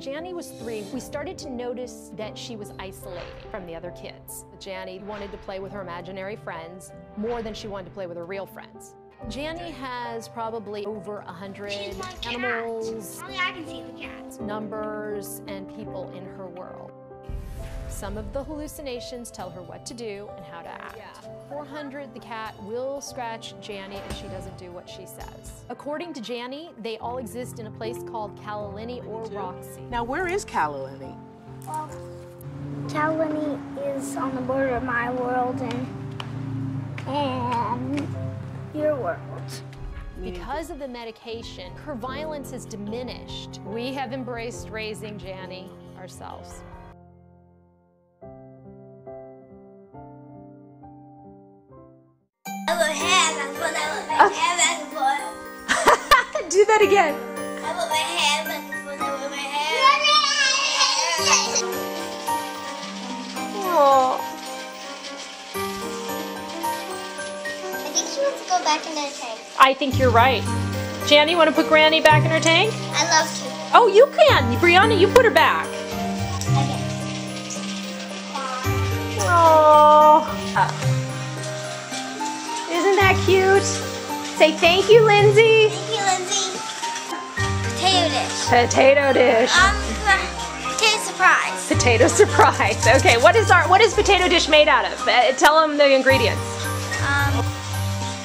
When Jani was 3, we started to notice that she was isolating from the other kids. Jani wanted to play with her imaginary friends more than she wanted to play with her real friends. Jani has probably over 100 animals, only I can see the cats, numbers, and people in her world. Some of the hallucinations tell her what to do and how to act. Yeah. 400, the cat, will scratch Jani if she doesn't do what she says. According to Jani, they all exist in a place called Kalalini or Roxy. Now, where is Kalalini? Well, Kalalini is on the border of my world and your world. Because of the medication, her violence has diminished. We have embraced raising Jani ourselves. Do that again. I put my hand back and forth. I put my hand. Aww. I think she wants to go back in her tank. I think you're right. Jani, you want to put Granny back in her tank? I love to. Oh, you can. Brianna, you put her back. Okay. Aww. Isn't that cute? Say thank you, Lindsay. Potato dish. Potato surprise. Potato surprise. Okay, what is potato dish made out of? Tell them the ingredients.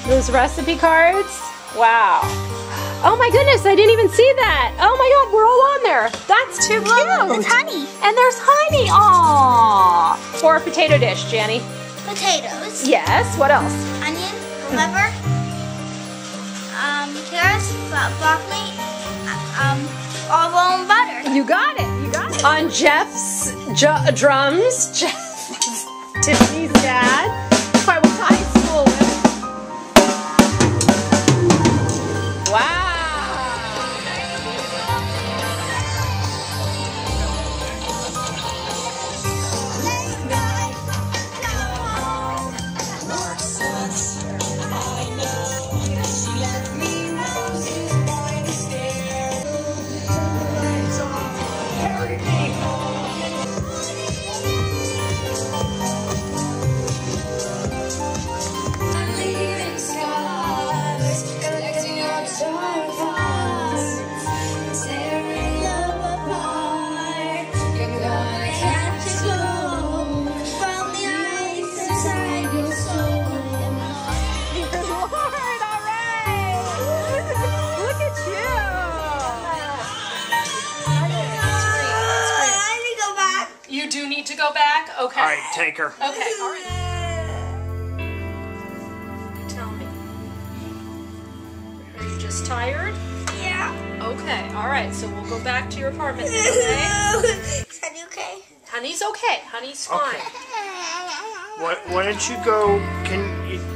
Those recipe cards. Wow. Oh my goodness, I didn't even see that. Oh my God, we're all on there. That's too cute. There's honey. And there's honey. Aww. For a potato dish, Jani. Potatoes. Yes. What else? Onion, pepper, carrots, broccoli. Olive oil and butter. You got it. You got it. On Jeff's drums, Jeff is Tiffany's dad. I went to high school with. Okay. All right, take her. Okay, all right. Tell me. Are you just tired? Yeah. Okay, all right, so we'll go back to your apartment then, okay? Is Honey okay? Honey's okay. Honey's fine. Okay. Why don't you go,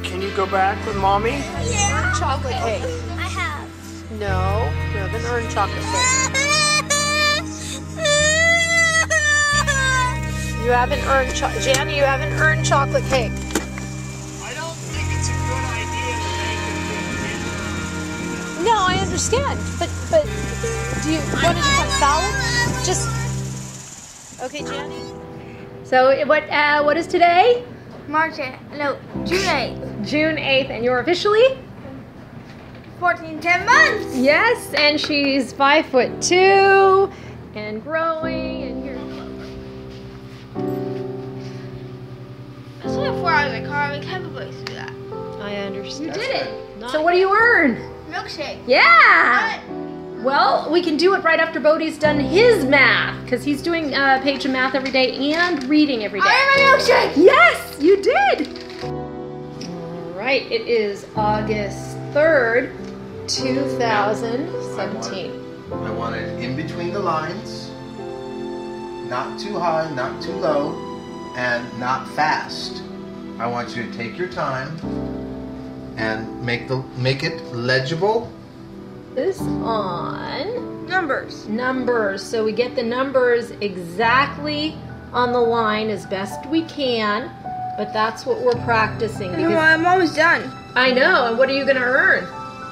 can you go back with Mommy? Yeah. Chocolate cake. I have. No, you haven't earned chocolate cake. You haven't earned Jani, you haven't earned chocolate cake. I don't think it's a good idea to make a good dinner. No, I understand. But do you want to do some salad? Just okay, Jani. So what is today? June 8th. June 8th, and you're officially 10 months. Yes, and she's 5'2" and growing. Before I was in the car, we kept going through that. I understand. You did it. Not so what do you earn? Milkshake. Yeah. What? Well, we can do it right after Bodhi's done his math, because he's doing a page of math every day and reading every day. I earned my milkshake. Yes, you did. All right. It is August 3rd, 2017. I want it in between the lines, not too high, not too low, and not fast. I want you to take your time and make it legible. This on numbers. Numbers. So we get the numbers exactly on the line as best we can, but that's what we're practicing. No, I'm almost done. I know. And what are you going to earn?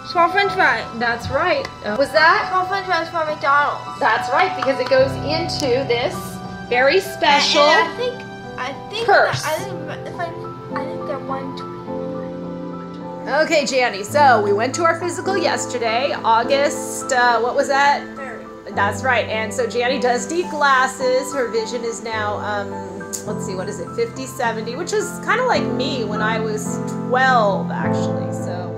Small french fry. That's right. Was that? Small french fries for McDonald's. That's right, because it goes into this very special purse. I think they're $120. Okay, Jani, so we went to our physical yesterday, August, what was that? 3rd. That's right, and so Jani does need glasses. Her vision is now, let's see, what is it, 50/70, which is kind of like me when I was 12, actually, so.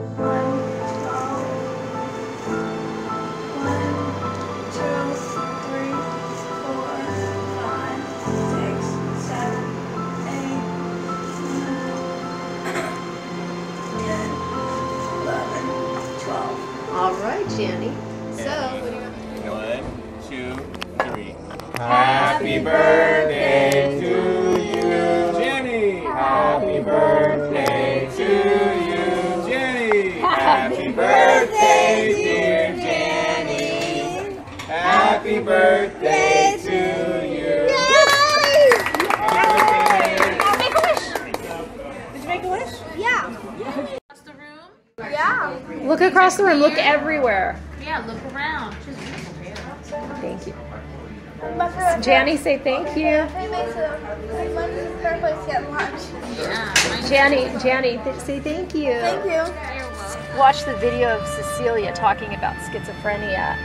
Jani. So, what do you want to do? 1, 2, 3. Happy birthday to you, Jani. Happy birthday to you, Jani. Happy birthday, dear Jani. Happy birthday to you. Yay! Make a wish. Did you make a wish? Yeah. Yeah. Look across the room. Look everywhere. Yeah, look around. Thank you. Jani, say thank you. Jani, say thank you. Thank you. Watch the video of Cecilia talking about schizophrenia.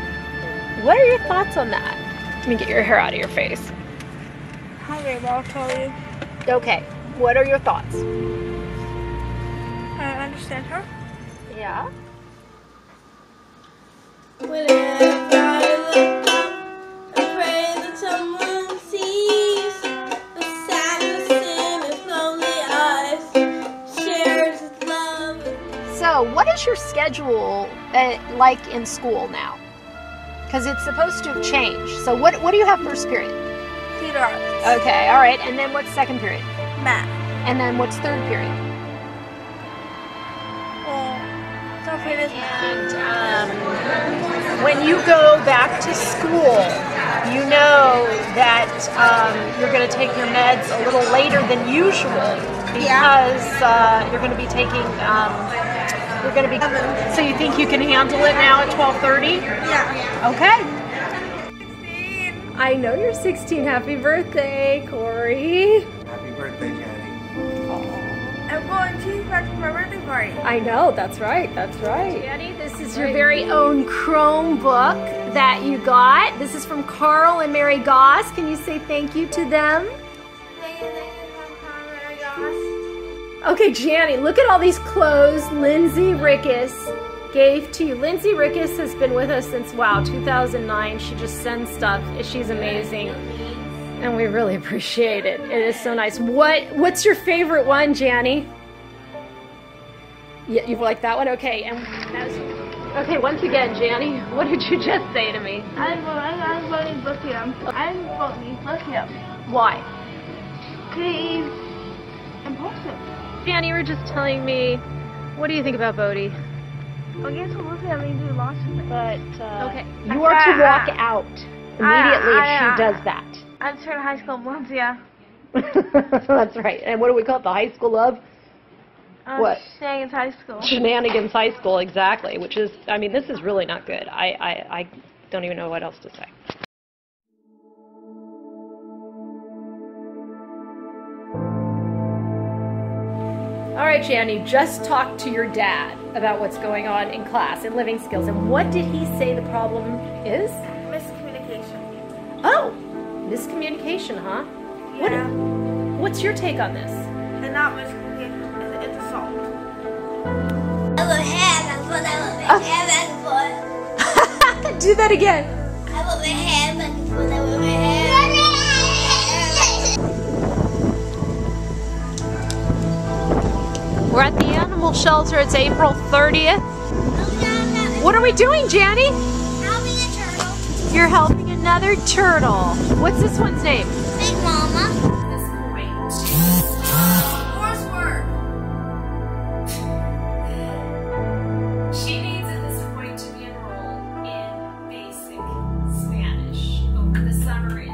What are your thoughts on that? Let me get your hair out of your face. Okay, I'll tell you. Okay. What are your thoughts? I understand her. Yeah. Whenever I look up, I pray that someone sees the sadness in his lonely eyes, shares his love. So, what is your schedule like in school now? Because it's supposed to have changed. So, what do you have first period? Theater arts. Okay, all right. And then what's second period? Math. And then what's third period? And when you go back to school, you know that you're going to take your meds a little later than usual because you're going to be taking. You're going to be. So you think you can handle it now at 12:30? Yeah. Okay. 16. I know you're 16. Happy birthday, Corey. Happy birthday, Jani. Oh. I'm going cheeseburger for my birthday party. I know, that's right, that's right. Jani, this is your very own Chromebook that you got. This is from Carl and Mary Goss. Can you say thank you to them? Thank you from Carl and Mary Goss. Okay, Jani, look at all these clothes Lindsay Rickus gave to you. Lindsay Rickus has been with us since, wow, 2009. She just sends stuff. She's amazing. And we really appreciate it. It is so nice. What's your favorite one, Jani? Yeah, you like that one? Okay. And that was, okay, once again, Jani, what did you just say to me? I'm voting lithium. I'm voting lithium. Why? Because it's impulsive. Jani, you were just telling me, what do you think about Bodhi? Well, I guess with lithium, I do lots of things. But okay. You are to walk out immediately if she does that. I'm sort of high school love, yeah. That's right. And what do we call it? The high school love? What? Shenanigans High School. Shenanigans High School, exactly. Which is, I mean, this is really not good. I don't even know what else to say. All right, Jani, just talk to your dad about what's going on in class and living skills. And what did he say the problem is? Miscommunication. Oh. Miscommunication, huh? Yeah. What's your take on this? It's not miscommunication, it's assault. I will have my phone, I will have my phone. Do that again. I will have my phone, I will have. We're at the animal shelter, it's April 30th. What are we doing, Jani? Helping a turtle. You're helping? Another turtle. What's this one's name? Big Mama. This boy. Coursework. She needs at this point to be enrolled in basic Spanish over the summer.